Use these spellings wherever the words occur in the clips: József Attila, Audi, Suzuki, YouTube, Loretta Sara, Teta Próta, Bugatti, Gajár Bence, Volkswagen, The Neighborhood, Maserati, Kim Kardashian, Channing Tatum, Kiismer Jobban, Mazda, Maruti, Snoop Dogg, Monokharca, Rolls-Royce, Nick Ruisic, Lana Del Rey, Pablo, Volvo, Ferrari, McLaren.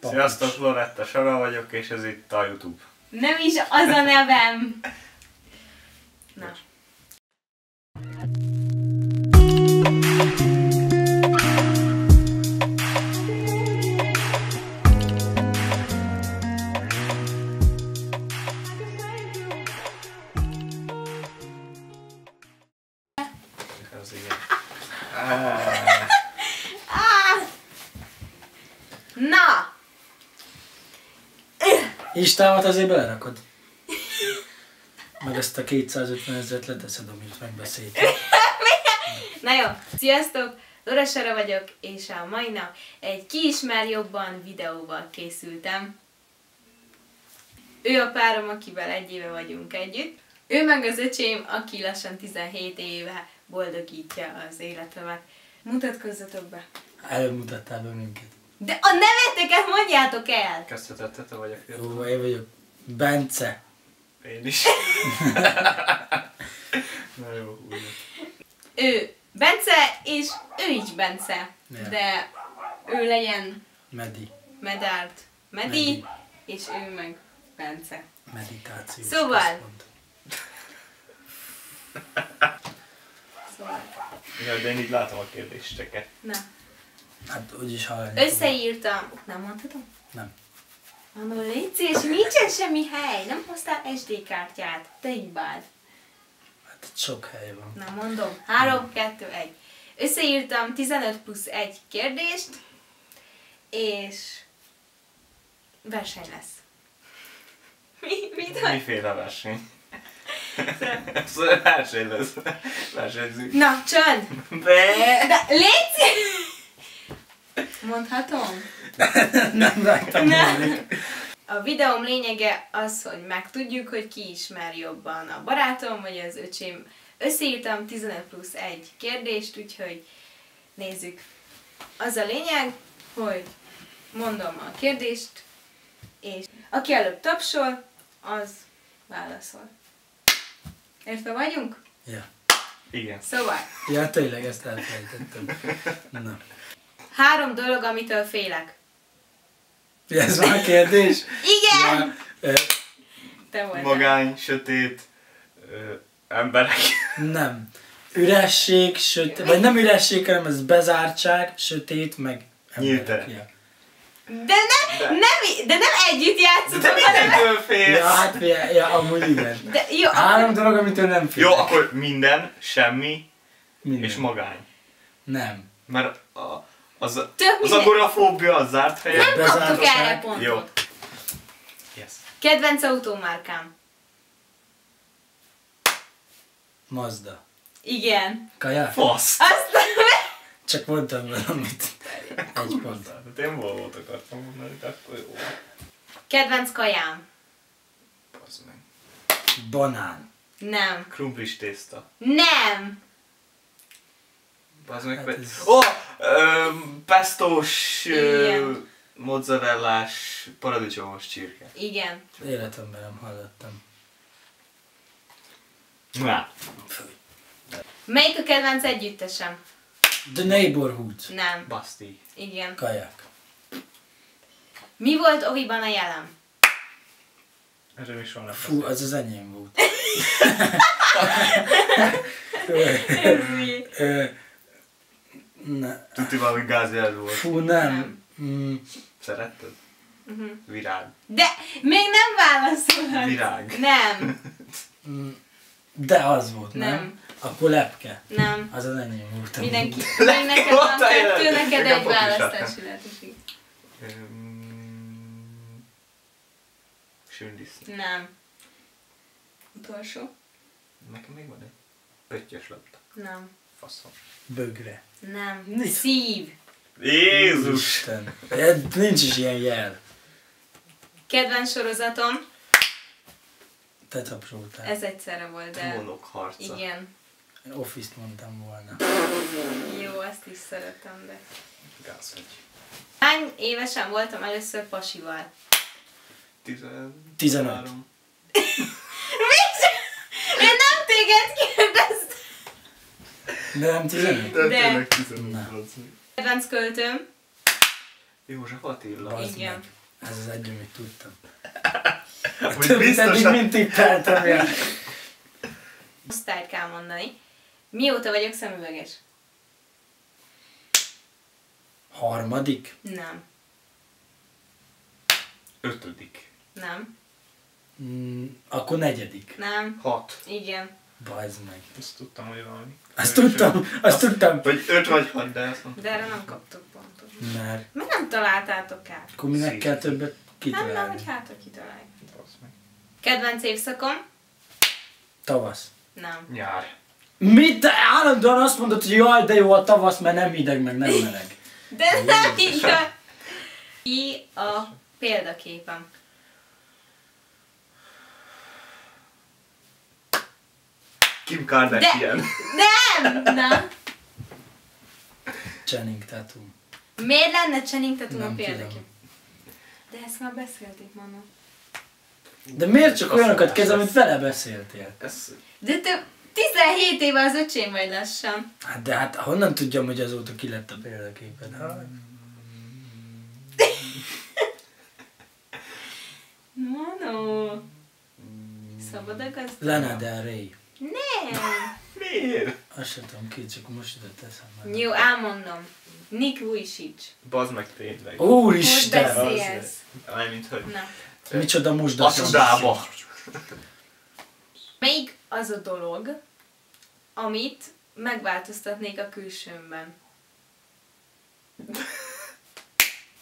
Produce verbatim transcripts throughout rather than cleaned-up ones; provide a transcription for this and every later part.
Papus. Sziasztok, Loretta Sara vagyok, és ez itt a YouTube. Nem is az a nevem! Na. Ez igen. Na! Istámat azért belerakod. Meg ezt a kétszázötven ezret leteszed, amit megbeszéltem. Na jó, sziasztok! Loretta Sara vagyok, és a mai nap egy Kiismer Jobban videóval készültem. Ő a párom, akivel egy éve vagyunk együtt. Ő meg az öcsém, aki lassan tizenhét éve boldogítja az életemet. Mutatkozzatok be! Előbb mutattál be minket. De a neveteket mondjátok el! Köszönöm, Teta vagyok. Jó, én vagyok. Bence. Én is. Na jó, úgy. Ő Bence, és ő is Bence. Ja. De ő legyen... Medi. Medált. Medi, Medi, és ő meg Bence. Meditációs szóval... Szóval... Ja, de én így látom a kérdéseket. Na. Hát úgyis hallani. Összeírtam. Nem mondhatom? Nem. Mondom, légy szíves, nincsen semmi hely. Nem hoztál es dé kártyát. Te hibád. Hát itt sok hely van. Na mondom. három, kettő, egy. Összeírtam tizenöt plusz egy kérdést. És... verseny lesz. Mi? Mit vagy? Miféle verseny? Szóval verseny lesz. Versenyzünk. Na, csönd! De légy szíves! Mondhatom? Nem láttam mondani. A videóm lényege az, hogy megtudjuk, hogy ki ismer jobban a barátom vagy az öcsém. Összeírtam tizenöt plusz egy kérdést, úgyhogy nézzük. Az a lényeg, hogy mondom a kérdést, és aki előbb tapsol, az válaszol. Értve vagyunk? Ja. Igen. Szóval. Ja, tényleg ezt elfelejtettem. Na. Három dolog, amitől félek. Ez van a kérdés? Igen! Ja, te voltál. Magány, sötét, ö, emberek. Nem. Üresség, sötét, vagy nem üresség, hanem ez bezártság, sötét, meg emberek. De, ne, de. Nem, de nem együtt játszunk. De mindentől félsz. Ja, hát fél, ja, amúgy igen. De, jó, Három akkor... dolog, amitől nem félek. Jó, akkor minden, semmi, minden. És magány. Nem. Mert a... Az, az agorafóbia, az zárt helyet. Nem kaptuk erre pontot. Jó. Yes. Kedvenc autómárkám. Mazda. Igen. Kaják? Fasz. Azt csak mondtam valamit. Egy pont. Én Volvót akartam mondani, de akkor jó. Kedvenc kajám. Bazd meg. Banán. Nem. Krumplis tészta. Nem. Bazd meg. Hát ez... oh! Öm, pestós, öm, mozzarellás, paradicsomos csirke. Igen. Életemben nem hallottam. Na. Melyik a kedvenc együttesem? The Neighborhood. Nem. Basti. Igen. Kaják. Mi volt oviban a jelem? Erről is van. Fú, az az enyém volt. Ez mi? Tudti valami gázjel volt. Fú, nem. Mm. Szeretted? Uh-huh. Virág. De még nem válaszolhat. Virág. Nem. De az volt, nem? nem? Akkor lepke. Nem. Az az enyém volt. Mindenki. Neked van kettő, neked egy választási lehetőség. Sündisznyi. Nem. Utolsó. Nekem még van egy pöttyös labda. Nem. Faszom. Bögre. Nem. Mi? Szív. Jézus! Isten. Nincs is ilyen jel. Kedvenc sorozatom. Teta Próta. Ez egyszerre volt, de... Monokharca. Igen. Office-t mondtam volna. Jó, azt is szeretem, de... Gáz vagy. Hány évesen voltam először pasival? Tizen... Tizenöt. Én nem téged kérdeztem! De nem tizenöt? De. Kedvenc költőm. József Attila. Bazd igen. Meg. Ez az egy, amit tudtam. Úgy biztosan... mint tippeltem el. Musztájt kell mondani. Mióta vagyok szemüveges? Harmadik? Nem. Ötödik? Nem. Mm, akkor negyedik? Nem. Hat? Igen. Bajzd meg. Azt tudtam, hogy valami. Azt tudtam, azt tudtam. Vagy öt vagy hat, de azt mondtam. De erre nem kaptok pontot. Mert? Mert nem találtátok át. Akkor minek kell többet kitalálni? Nem, nem, hogy hátra kitaláljuk. Kedvenc évszakom? Tavasz. Nem. Nyár. Mit? Te állandóan azt mondod, hogy jaj, de jó a tavasz, mert nem hideg, meg nem meleg. De jó, nem igaz. Ki a példaképem? Kim Kardashian. De, nem! Nem! Channing Tatum. Miért lenne Channing Tatum a példakép? De ezt már beszélték mannak. De miért csak olyanokat kezd, amit vele beszéltél? Ez... De te tizenhét éve az öcsém vagy lassan. Hát de hát honnan tudjam, hogy azóta ki lett a példaképed? Hát... Mono. Szabad a gazdag? Lana Del Rey. Nem! Miért? Azt sem tudom ki, csak most ide teszem már. Jó, elmondom. Nick Ruisic. Bazd meg tényleg. Úristen! Hogy beszélsz? Mármint, hogy... Na. Micsoda mosdatás. A csodába! Melyik az a dolog, amit megváltoztatnék a külsőmben?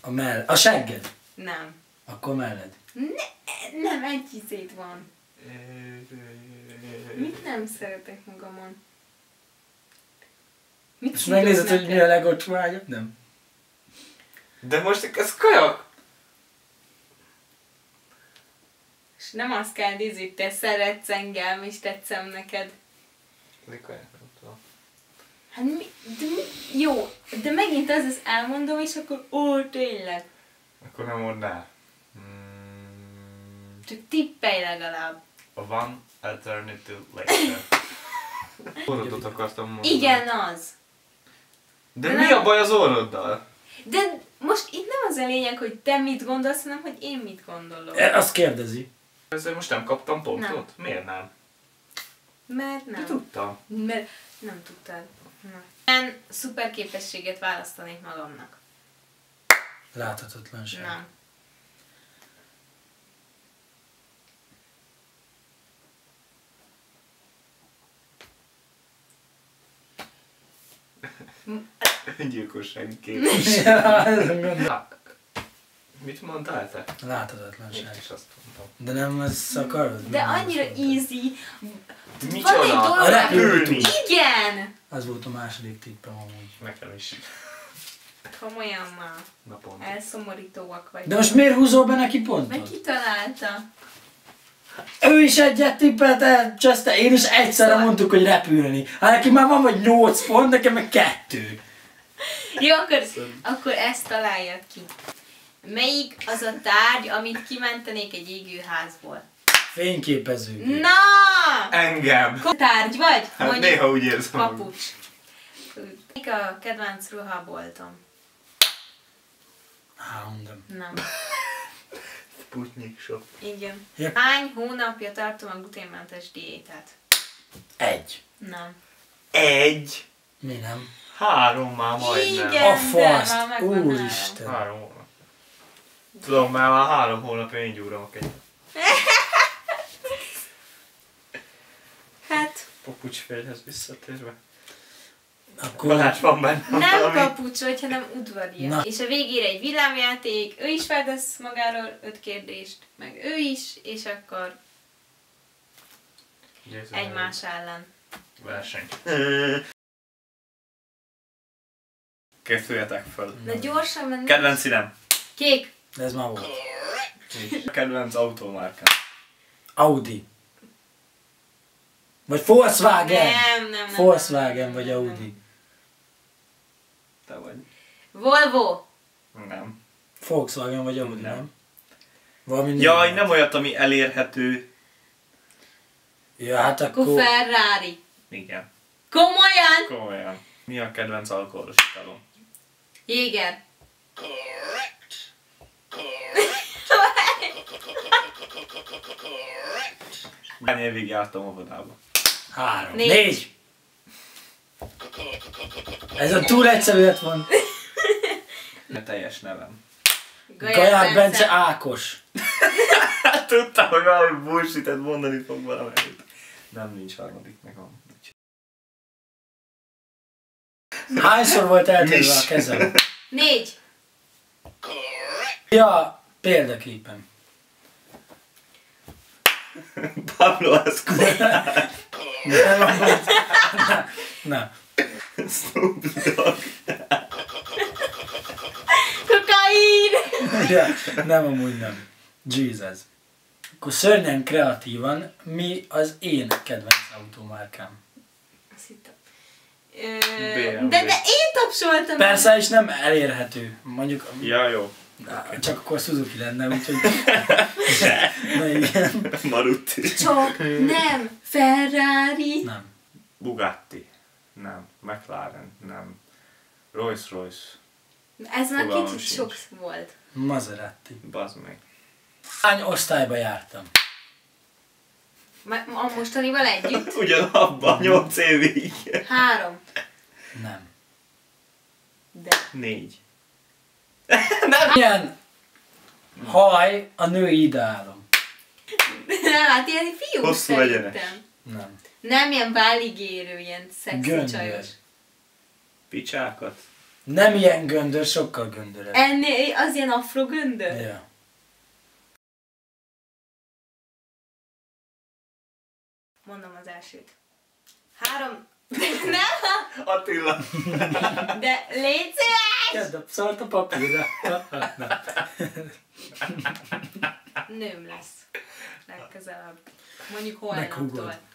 A mell... A segged? Nem. Akkor melled? Ne, nem, egy izét van. Mit nem szeretek magamon? Mit és megnézed, neked? Hogy mi a legocsmányabb? Nem. De most ez kajak! És nem azt kell nézni, te szeretsz engem, és tetszem neked. De kajak, nem tudom. Hát mi, de mi? Jó, de megint az az elmondom, és akkor ó, tényleg. Akkor nem mondnál. Hmm. Csak tippelj legalább. One alternative later. Orrodot akartam mondani. Igen, az. De, de mi nem... a baj az orroddal? De most itt nem az a lényeg, hogy te mit gondolsz, hanem hogy én mit gondolok. E, azt kérdezi. Ezzel most nem kaptam pontot? Nem. Miért nem? Mert nem. De tudtam. Mert nem tudtad. Milyen szuper képességet választanék magamnak? Láthatatlanság. Nem. Öngyilkosság képes. Mit mondtál te? Láthatatlanság. Is azt mondtam. De nem ezt akarod? De annyira easy. Micsoda? A repülni. Igen! Az volt a második tippem amúgy. Nekem is. Komolyan már. Na pont. Elszomorítóak vagy. De most miért húzol be neki pontot? Mert kitalálta. Ő is egyet tippelt el, cseszte, én is egyszerre mondtuk, hogy repülni. Hát neki már van vagy nyolc pont, nekem meg kettő. Jó, akkor, akkor ezt találjad ki. Melyik az a tárgy, amit kimentenék egy égőházból? Fényképező. Na! Engem. Tárgy vagy? Hát mondjuk, néha úgy érzem. Papucs. Melyik a kedvenc ruhaboltom? Á, mondom. Nem. Putnik sok. Igen. Ja. Hány hónapja tartom a gluténmentes diétát? Egy. Nem. Egy? Mi nem? Három már majdnem. Igen, a faszt. Úristen. Három hónap. Tudom, már már három hónapja én gyúrom a kegyet. Hát... Papucsférhez visszatérve. Akkor... Balázs van benne. Nem valami... papucs, hanem udvaria. Na. És a végére egy villámjáték, ő is feltesz magáról öt kérdést, meg ő is, és akkor... Győző egymás meg. Ellen. Verseny. Készüljetek fel. Na gyorsan menni. Kedvenc színem. Kék. De ez már volt. Kék. Kedvenc autómárkám. Audi. Vagy Volkswagen. Nem, nem, nem. Volkswagen vagy Audi. Te vagy. Volvo. Nem. Volkswagen vagy Audi, nem? nem? Jaj, nem olyat, ami elérhető. Ja, hát akkor... akkor Ferrari. Igen. Komolyan? Komolyan. Mi a kedvenc alkoholos italom? Jéger. Correct. Correct. Hány évig jártam óvodába? Három. Négy. Ez a túl egyszerű lett van. A teljes nevem. Gajár Bence Ákos. Tudtam, hogy valami bullshit-et mondani fog valamelyik. Nem, nincs harmadik, meg van. Hányszor volt eltérve a kezem? Négy. Ja, példaképpen. Pablo, az kurva. Nem, nem volt. Na. Snoop Dogg. Kokain. Ja, nem, amúgy nem. Jesus. Akkor szörnyen kreatívan, mi az én kedvenc autómárkám? Azt hittem. Ö, de, de én tapsoltam! Persze, el. És nem elérhető. Mondjuk... Ja, jó. Na, okay. Csak akkor Suzuki lenne, úgyhogy... Na igen. Maruti. Csak nem. Ferrari. Nem. Bugatti. Nem. McLaren. Nem. Rolls-Royce. Ez már kicsit sok volt. Maserati. Bazd meg. Hány osztályba jártam? A mostanival együtt? Ugyanabban, nyolc évig. Három. Nem. De. Négy. Nem. Milyen haj a női ideálom? Nem, hát ilyen fiú. Hosszú egyenes. Nem. Nem ilyen váligérő, ilyen szexi göndör. Csajos. Picsákat? Nem ilyen göndör, sokkal göndöröbb. Ennél az ilyen afro göndör? Ja. Mondom az elsőt. Három... Nem? Attila. De légy szíves! Kezd a szólt a papírra. Nőm lesz. Legközelebb. Mondjuk holnaptól.